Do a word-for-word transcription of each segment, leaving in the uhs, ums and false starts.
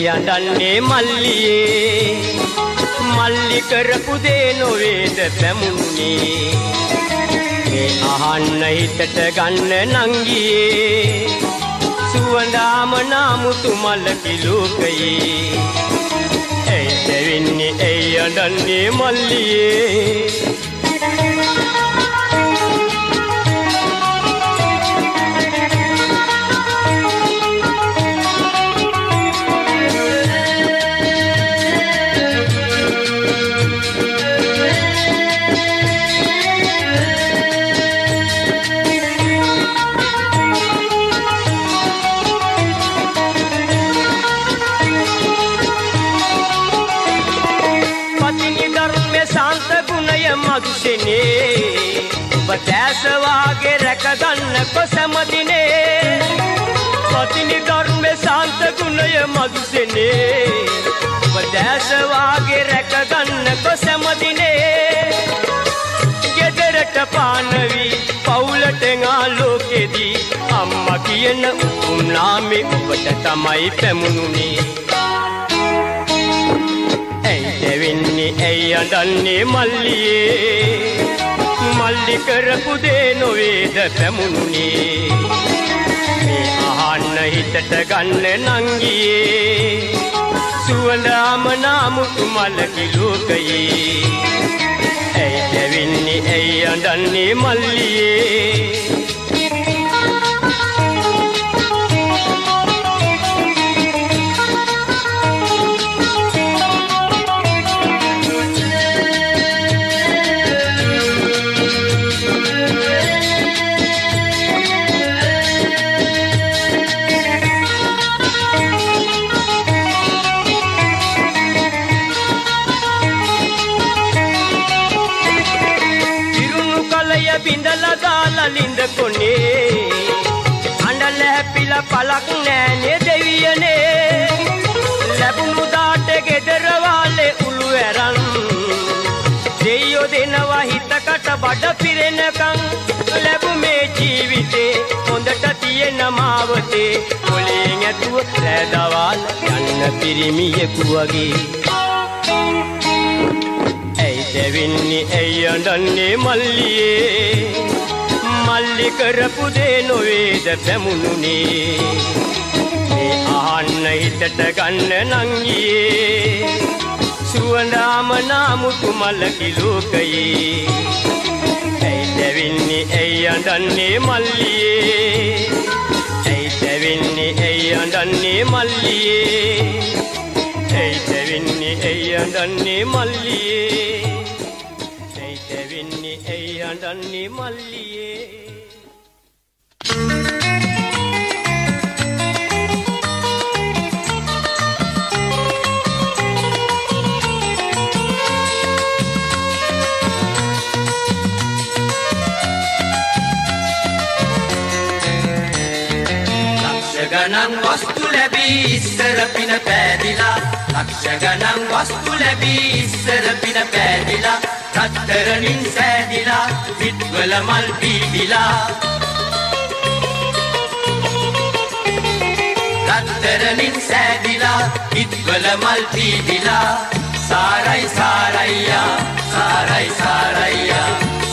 गिरिया डन्ने मल्लिए मल्लिकरपु देनो वेद पैमुने मे अहन्न हितट गन्न नंगिए सुवंदाम नामुतु मल किलोकये ऐ देविन्ने ऐ डन्ने मल्लिए वागे रखगन को समझने पत्नी धर्म में शांत गुनय मधुसने बदैस वागे रखगन को समझने गेदरट पानवी पौलट गालो के दी अम्मा कियन उम नामे उपट तमई पेमुनुनी ऐ देविन्नी ऐ अडन्नी मल्लिए मल्लिकरपु देनो वेद पैमुने मे अहन्न हितट गन्न नंगिए सुवंदाम नामुतु मल किलोकये ऐ देविन्नी ऐ अडन्नी मल्लिए पलक नैने देवियने लबुनु दाट गेदर वाले उलुएरन देयो देनवा हित कट बड फिरेनकन लबु में जीविते होंदट तियेन मावते कोलेन ऐतुव रैदावाल යන්න පිරිමියෙකු වගේ ऐ දෙවින්නේ ऐ යඬන්නේ මල්ලියේ मल्लिकरपु देनो वेद पैमुने मे अहन्न हितट गन्न नंगिए सुवंदाम नामुतु मल किलोकये ऐ देविन्नी ऐ अडन्नी मल्लिए ऐ देविन्नी ऐ अडन्नी मल्लिए ऐ देविन्नी ऐ अडन्नी मल्लिए ऐ देविन्नी ऐ अडन्नी मल्लिए गणं वस्तु लबी इस्सर पिन पैदिला लक्ष गणं वस्तु लबी इस्सर पिन पैदिला रत्तरणिं सैदिला विट्वल मल पीदिला रत्तरणिं सैदिला विट्वल मल पीदिला साराई साराया साराई साराया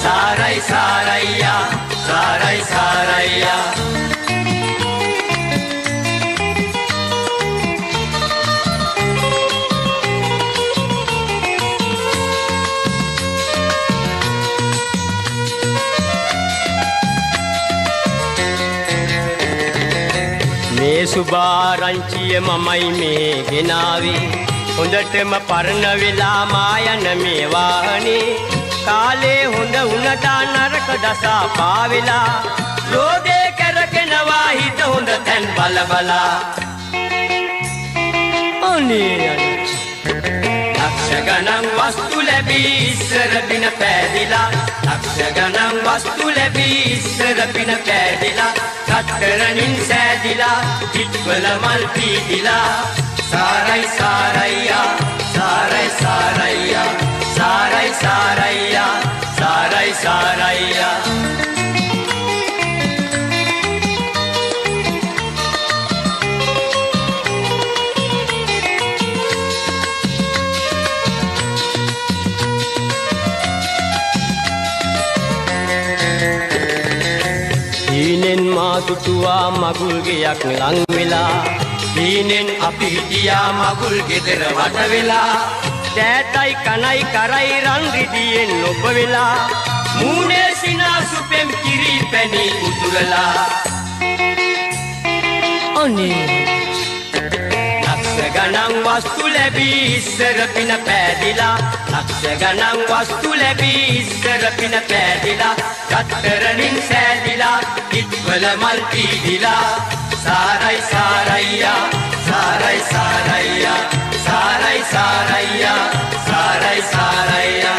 साराई साराया साराई साराया සුභාරංචිය මමයි මේ ගෙනාවේ හොඳටම පරණ වෙලා මායන මේ වාහනේ කාලේ හොඳ උනට නරක දසා පාවිලා ලෝදේ කරගෙනවා හිත හොඳ තැන් බල බලා අනේ ලක්ෂ ගණන් වස්තු ලැබී ඉස්සර දින පෑදිලා ලක්ෂ ගණන් වස්තු ලැබී ඉස්සර දින පෑදිලා रत्तरणिं सैदिला विट्वल मल पीदिला साराई साराया साराई साराया साराई साराया साराई साराया dutua magul geyak lang vela hinen api hitiya magul gedera wata vela tætai kanai karai ran ridiyen nob vela moone sina supem kiri pani uturala oni laksh ganan vastu labi issara pina pædila laksh ganan vastu labi issara pina pædila kattaranin sædila kitwala mal pidila sarai saraiya sarai saraiya sarai saraiya sarai saraiya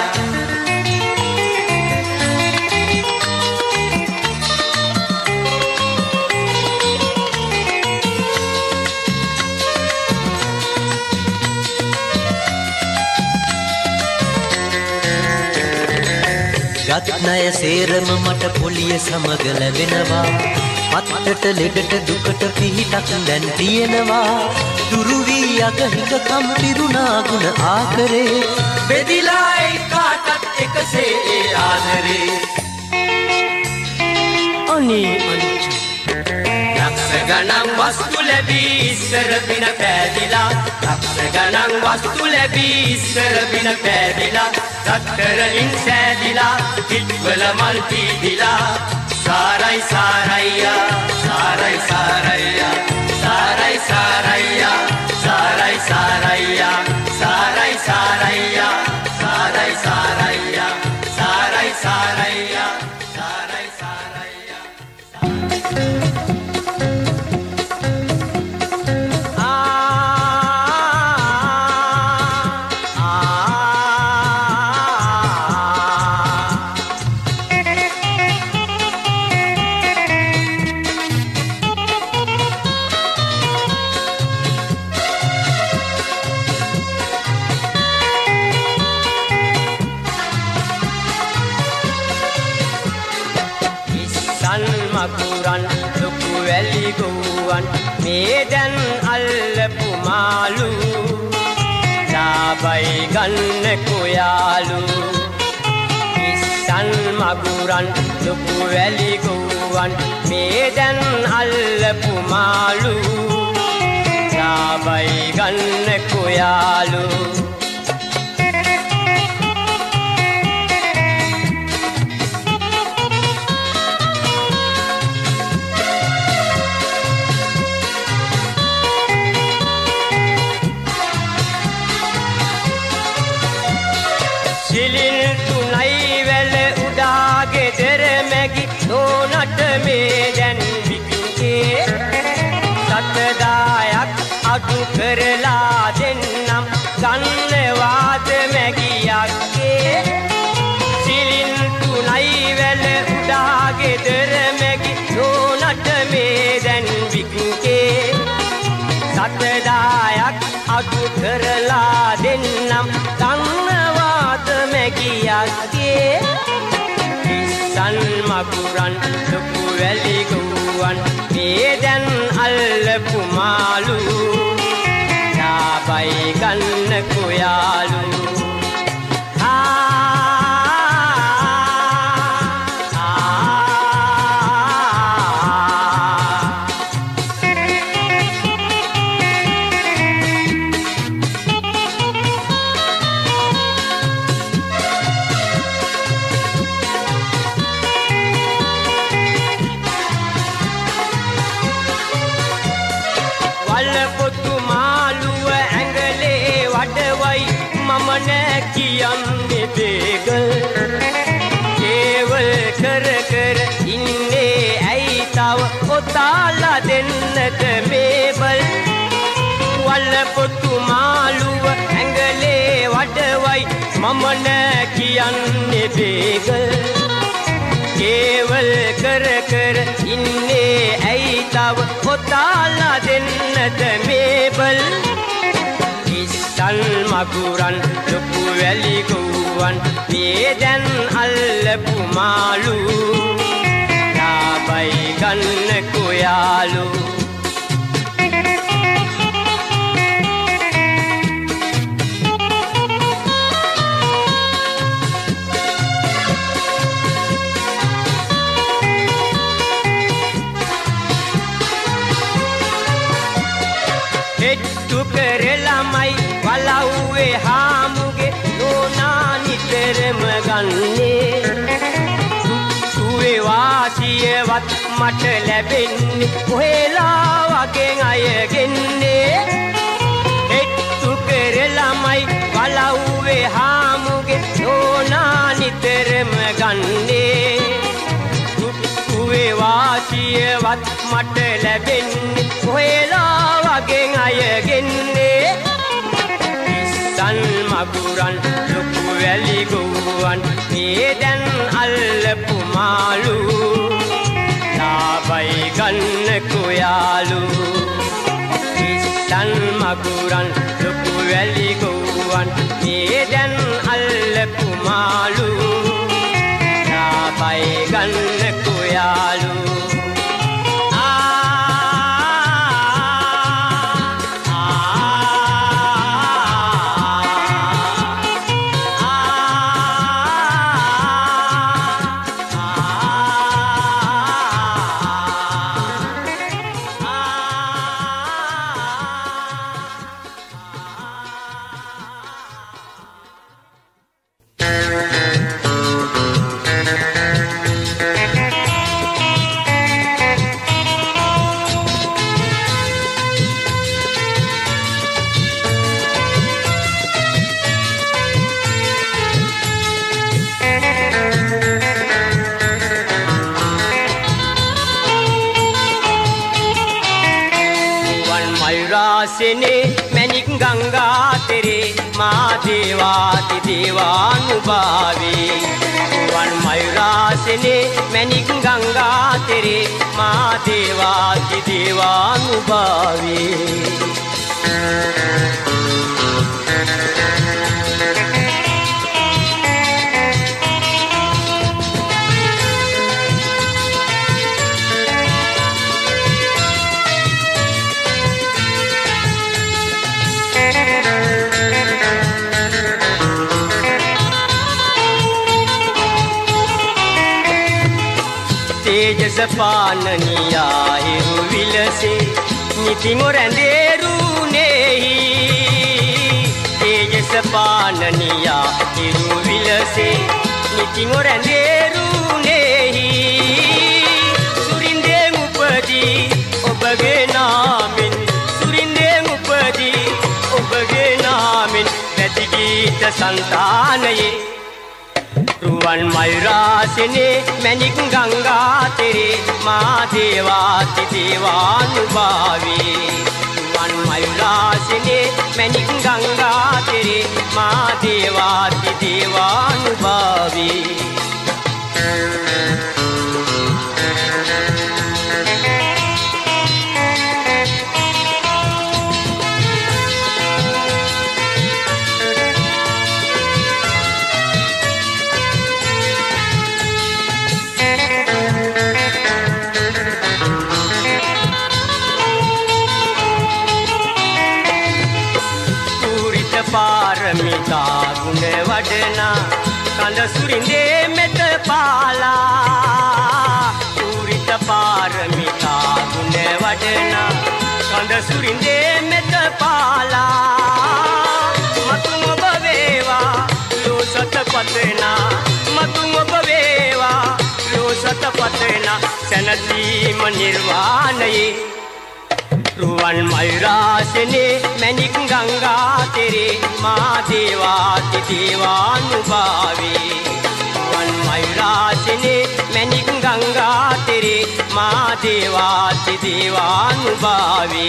रत्नय सेरम मट पोलिय समग लवेनवा पत्तट लेडट दुकट पिहिटक දැන් තියෙනවා දුරුවි යක හික කම් පිරුණා ගුණ ආකරේ බෙදිලා එකාටත් එකසේ ඒ ආදරේ අනේ අනිච්ච ලක්ෂ ගණන් වස්තු ලැබී ඉස්සර පින පෑදිලා ලක්ෂ ගණන් වස්තු ලැබී ඉස්සර පින පෑදිලා දක්තරලින් සෑදිලා කිත්වල මල් පීදිලා साराई साराइया साराई साराइया साराई साराइया साराई साराइया साराई साराइया साराई साराइया साराई साराइया साराई साराइया आ आ आ makuran luku veli gowan meden allapu malu labai ganne koyalu isan makuran luku veli gowan meden allapu malu labai ganne koyalu අඩු කරලා දෙන්නම් ගන්නවාද මැගියක්ගේ සිලින් තුනයි වැල උඩා ගෙදර මැගි නෝනට මේ දැන් විකුකේ සතදායක් අඩු කරලා දෙන්නම් ගන්නවාද මැගියක්ගේ ඉස්සන් මගුරන් ලොකු වැලි ගුවන් මේ දැන් අල්ලපු මාළු bai gann koyalu ताला देन्नत मेबल वल्लपुतु मालुव एंगले वडवई मम ने कियन्ने बेगल केवल कर कर इन्ने ऐतव ओ ताला देन्नत मेबल इस्ताल मगुरन लुकु वेली गुवन बेदन अल्लपु मालु bai gann koyalu ಹಾಮುಗೆ ನೋನಾನಿತೆರೆ ಮಗನ್ನೆ ಸುವೆ ವಾಸಿಯවත් මට ලැබෙන්නේ කොහෙලා වගේ අයගෙන්නේ එක්තු කරලමයි වලව්වේ හාමුගේ නොනානිතරම ගන්නේ සුවේ වාසියවත් මට ලැබෙන්නේ කොහෙලා වගේ අයගෙන්නේ ඉස්සන් මගුරන් ලොකු වැලි ගුවන් මේ දැන් අල්ලපු මාළු bai ganne koyalu istan maguran luku veli gowan eden allaku malu na bai ganne koyalu पाननिया हिरु विलसे निति मोरंदेरु नेही तेजस पाननिया हिरु विलसे निति मोरंदेरु नेही सुरिंदे उपदी ओबगे नामिन सुरिंदे उपदी ओबगे नामिन नदी गीत संतानये रुवन मयूरासने मैनिक गंगा तेरे माँ देवा देवानुभावी रुवन मयूरासने मैनिक गंगा तेरे माँ देवा देवानुभावी सुरिंदे मेत पाला पूरी पारमिता गुने वडना कंद सुरिंदे मेत पाला मतुम बवेवा लो सत पतना मतुम बवेवा लो सत पतना सनती मन निर्वाणये रुवन मयूरासने मैनिक गंगा तेरे माँ देवा देवानुभावी रुवन मयूरासने मैनिक गंगा तेरे माँ देवा देवानुभावी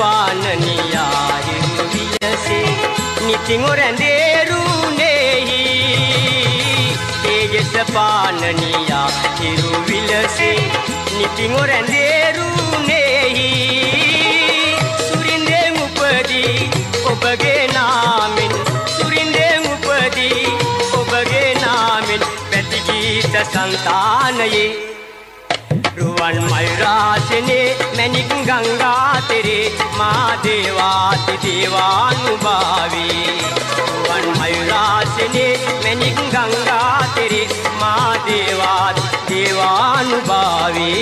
पाननिया हिरु विलसे निति मोरंदेरु नेही तेजस पाननिया हिरु विलसे निति मोरंदेरु नेही सुरिंदे उपदी ओबगे नामिन सुरिंदे उपदी ओबगे नामिन प्रतिगी ईश्ट संतान ये रुवन मयराशने मैनिक गंगा तेरे महादेवा देवानुभावी रुवन मयराशने मैनिक गंगा तेरे महादेवा देवानुभावी।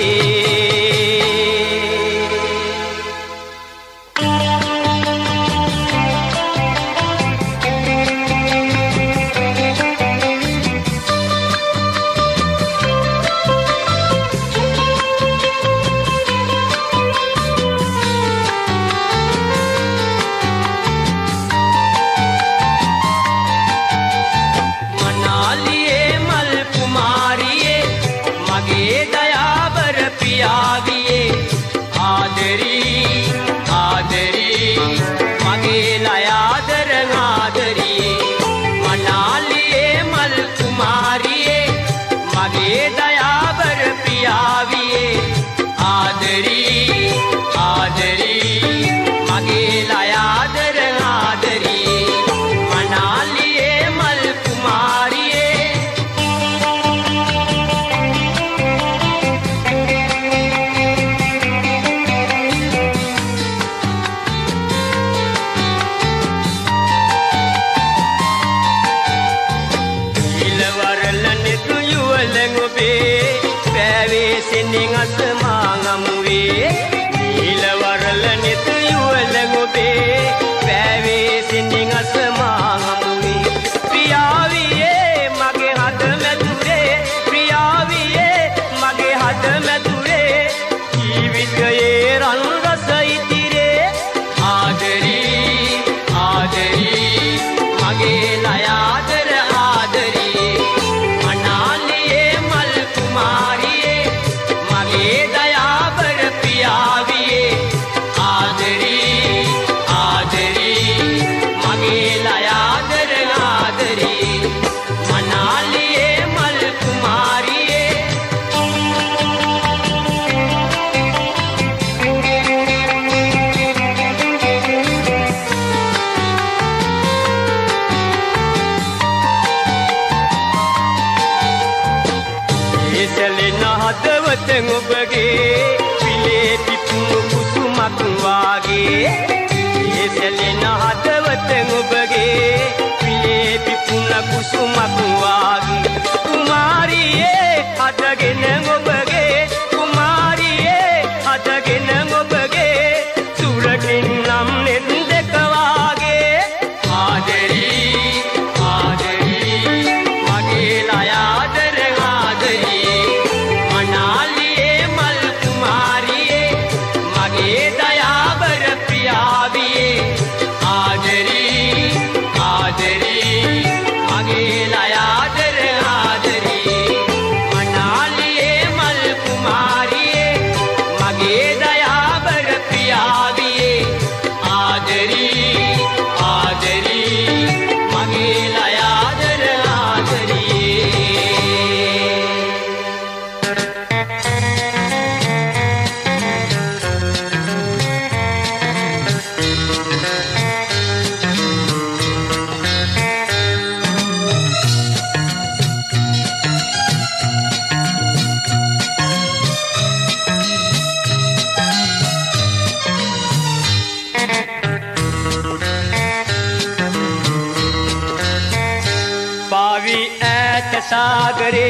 सागरे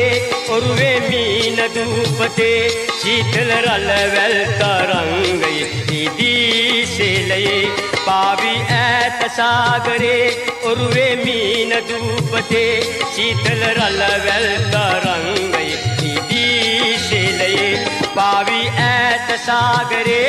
उर्वे मीन धूपते शीतल रल वेल तरंग दीदी से लये पावी ऐत सागरे उर्वे मीन धूपते शीतल रल वेल तरंग दीदी से लये पावी ऐत सागरे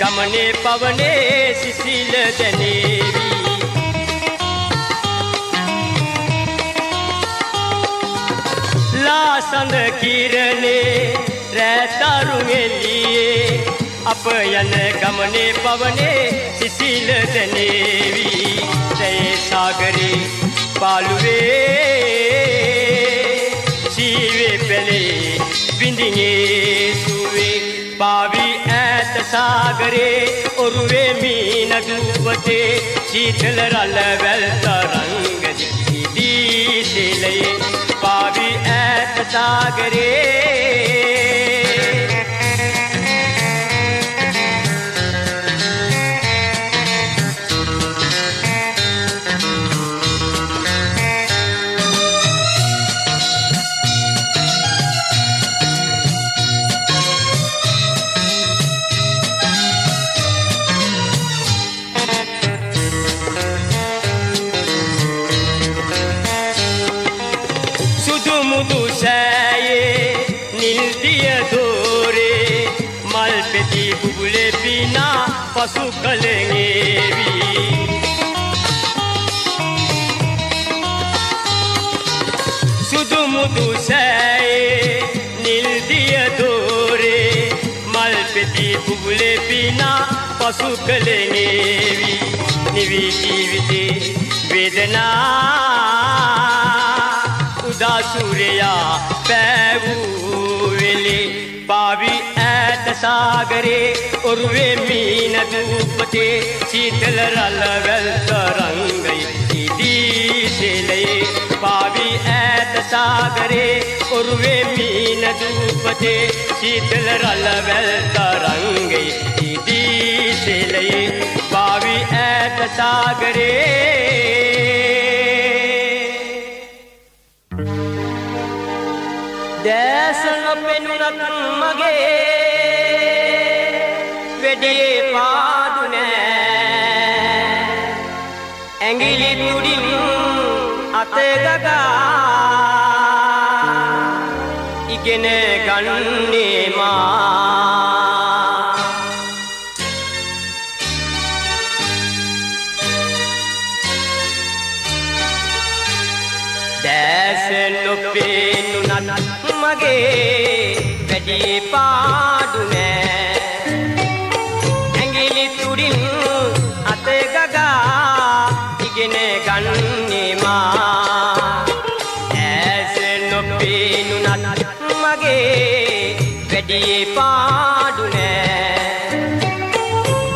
गमने पवने शिशिल जनेवी पसंद किरने रहता रुगे लिए अपयन गमने पवने शिशिल जनेवी जय सागरे पालुवे शिवे पले बिंदिंगे सुवे पावी ऐत सागरे उर्वे मीन डूबते शीतल रल बल तरंग पावी ऐत सागरे पशु कलेंगे भी सुधु मुधु सये नील दिया दोरे मल पेटी बुबले बिना पशु कलेंगे भी निवी जीवित वेदना उदासूरिया पैबूले पावी ऐत सागरे उर्वे मीन धूपते शीतल रल वल तरंग पावी ऐत सागरे उर्वे मीन धूपते शीतल रल वल तरंग पावी ऐत सागरे देसन पे नुरतन मगे वेडे पादुने एंगिली तुड़ी अते गगा इगेने गन्ने मा देसन पे नुरतन मगे वेडे पादुने एंगिली तुड़ी अते गगा इगने गन्ने मा ऐसे नुपे नुना मगे वेडे पादुने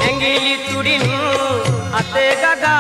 एंगिली तुड़ी अते गगा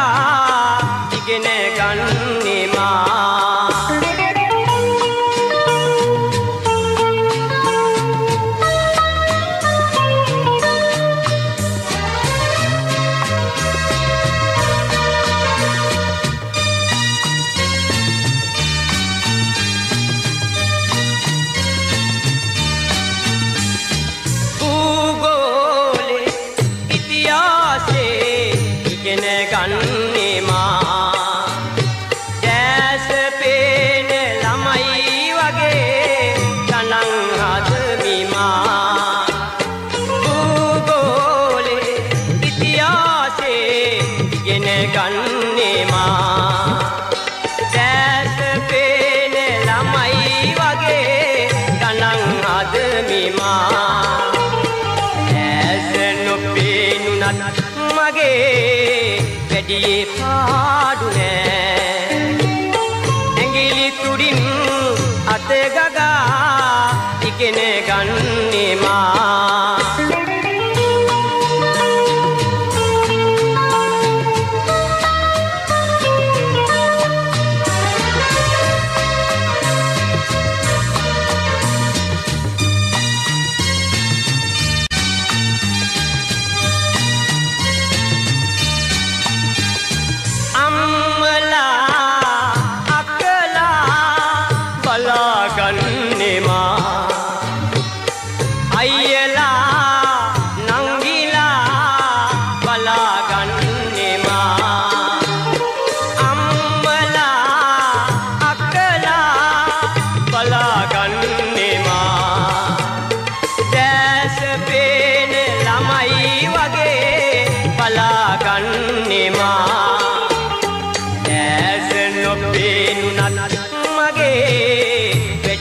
इगने गन्ने मा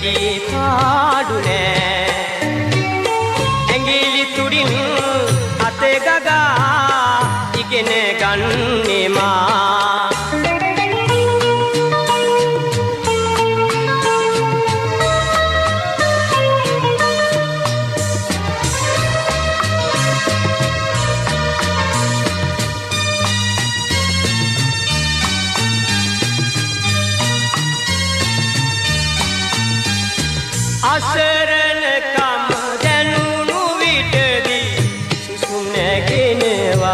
ಎಂಗಿಲಿ ಕಾಡುನೆ ಎಂಗಿಲಿ ತುಡಿನು ಅತೆಗಗ ಇಗೆನೆ ಗನ್ನೆಮಾ आशरण काम देनु विटदी सुसुने गिनेवा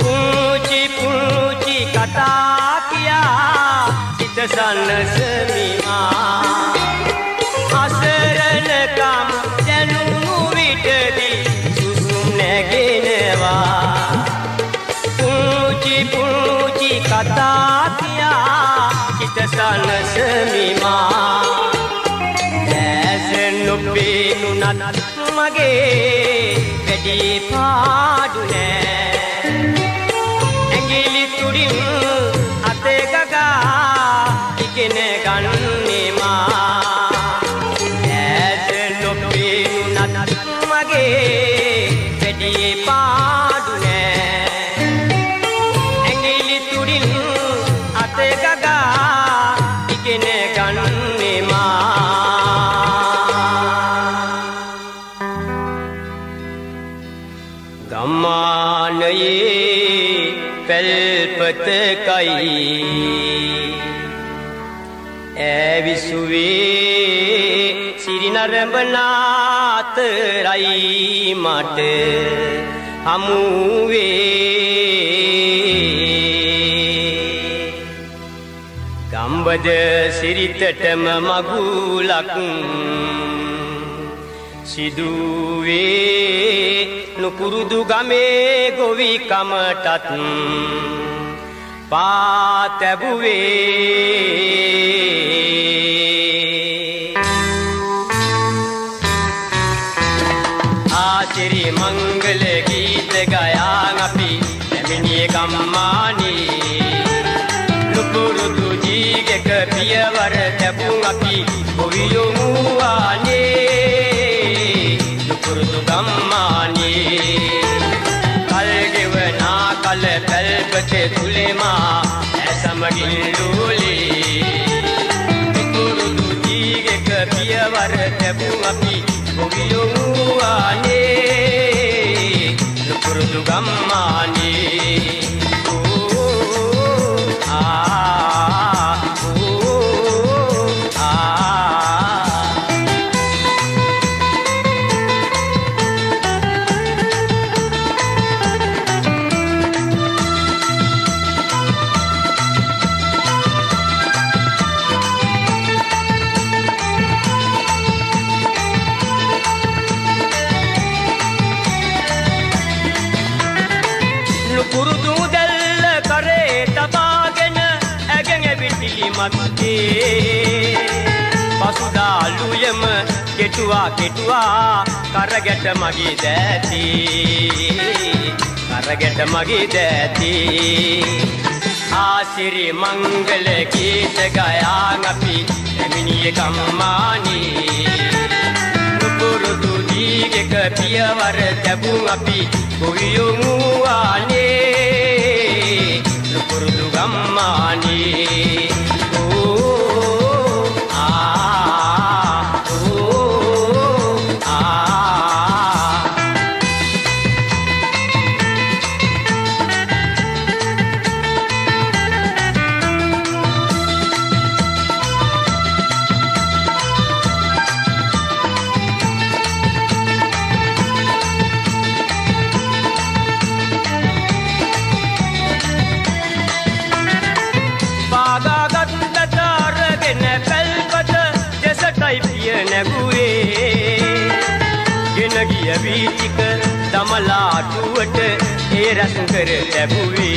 पूची पूची कथा किया चित सनसमीमा आशरण काम देनु विटदी सुसुने गिनेवा पूची पूची कथा किया चित सनसमीमा नुपेनु नत मगे गडी पाडुने एंगिली तुडिनु अते गगा इकेने गन्नेमा ऐसे नुपेनु नत मगे गडी पाडुने एंगिली तुडिनु अते गगा इकेने गन्नेमा कई ऐविसुवे श्री नरमनाथ राई मट हमुवे गंबद श्री तटम मगुलक सिदुवे नुकुरुदु गमे गोवि कमटत पात बुवे आश्री मंगल गीत गया नपी नमिनी गम्मानी लुपुरु तुझी के कपियवर तबुंगा पी गोवियो मुआने लुपुरु तु गम्मानी पलपचे तुले माँ ऐसा मगिलूली तुरु तुझी के कबिया वर्त बुआपी बुगियो मुआने तुरु तुगम्माने ओ आ ओ आ पसुदालुयम केटुआ केटुआ करगट मगी देती करगट मगी देती आश्री मंगल गीत गया नपी मिनी कम्मानी नुपुरु दूधी के कपियवर तबु अपी गोवियो मुआने नुपुरु दुगम्मानी बीतिक दमला टूट ए रसंकर तबुवे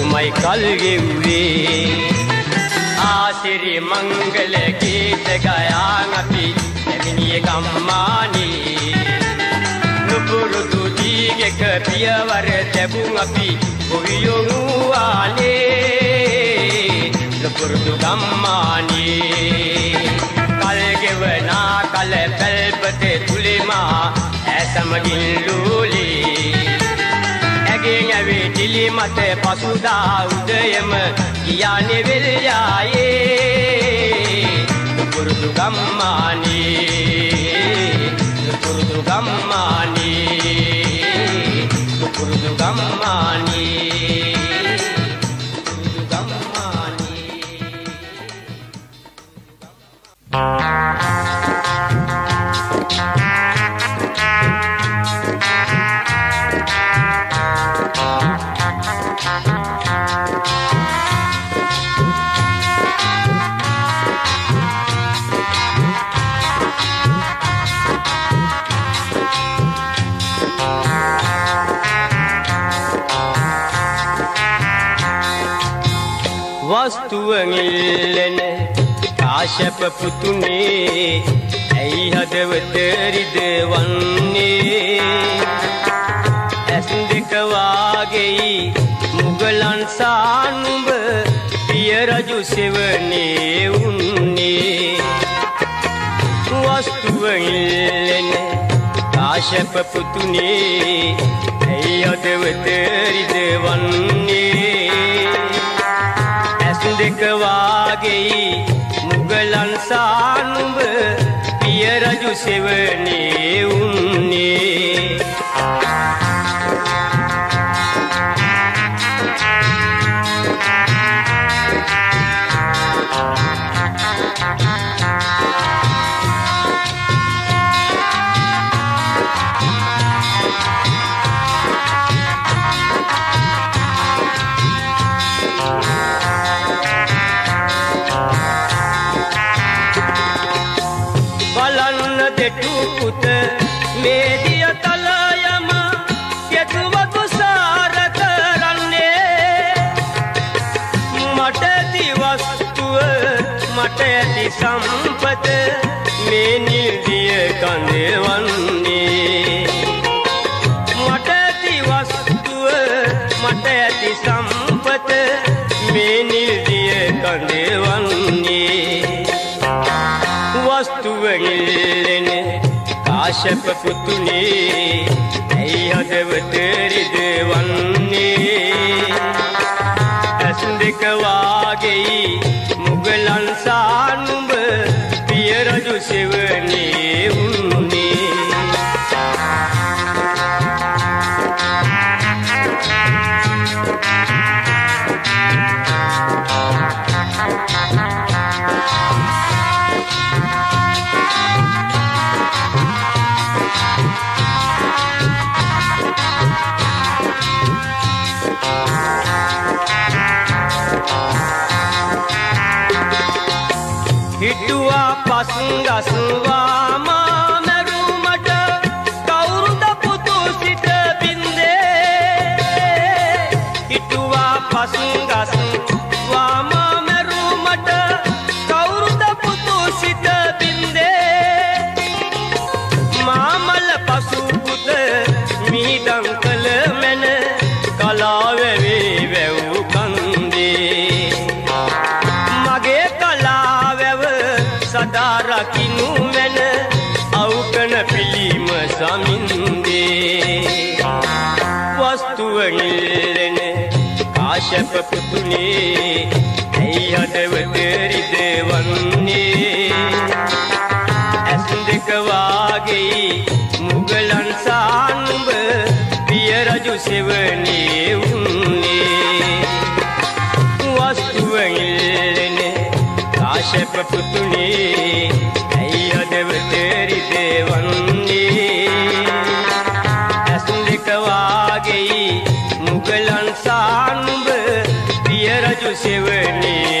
उमाई कल गेवे आश्री मंगल गीत गया नपी नमिनी गम्मानी नुपुरु दूधी के कपियवर तबु अपी गोवियो मुआने गुर्दुगम्मानी कलगिवना कल तलपते तुलिमा ऐसमगिलूली एगिनवे तिलिमते पसुदा उदयम कियाने विलयाये गुर्दुगम्मानी गुर्दुगम्मानी गुर्दुगम्मानी। वस्तुअंगिलने आशप पुतुने ऐ हदवत रिदवन्ने ऐसंदिक वागेई मुगलन सानुब पिय रजु सेवने उन्ने वस्तुअंगिलने आशप पुतुने ऐ हदवत रिदवन्ने दिखवागे मुगलन सानुब पिय रजु सेवने उन्ने संपत में निर्दय कंदवन्ने मटति वस्तु मटति संपत में निर्दय कंदवन्ने वस्तुवगिलने काश्यप पुतुने हदवत रिदवन्ने असंदिकवागेई मुगलन सानुब पिय रजु सेवने उन्ने सुवा मरुमट कौरुद पुतु सित बिंदे इटुवा पसुंगसुवा मरुमट कौरुद पुतु सित बिंदे मामल पशुपुत मीदंकल मन कलावे वेव कंदे मगे कलावेव सदा किनु मन औकन पिलीम समिंदे वस्तुअंगिलने काश्यप पुतुने ऐ हदवत रिदवन्ने असंदिकवागेई मुगलन सानुब पिय रजु सेवने उन्ने वस्तुअंगिलने काश्यप पुतुने देवतेरी देवन्ने असंदिकवागेई मुगलन सानुब पिय रजु सेवने।